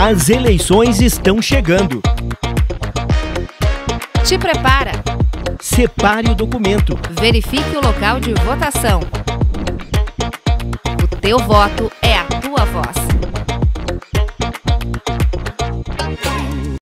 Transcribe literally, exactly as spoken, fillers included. As eleições estão chegando. Te prepara. Separe o documento. Verifique o local de votação. O teu voto é a